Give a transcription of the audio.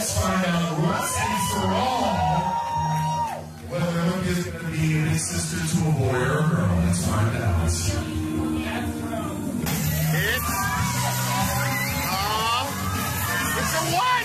let's find out once and for all whether Hook is going to be an sister to a boy or a girl. Let's find out. It's a what?